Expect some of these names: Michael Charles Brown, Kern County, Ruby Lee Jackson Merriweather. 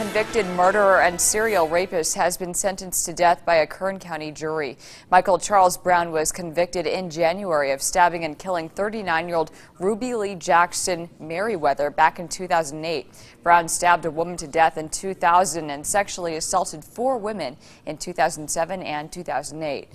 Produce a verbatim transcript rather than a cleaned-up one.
convicted murderer and serial rapist has been sentenced to death by a Kern County jury. Michael Charles Brown was convicted in January of stabbing and killing thirty-nine-year-old Ruby Lee Jackson Merriweather back in two thousand eight. Brown stabbed a woman to death in two thousand and sexually assaulted four women in two thousand seven and two thousand eight.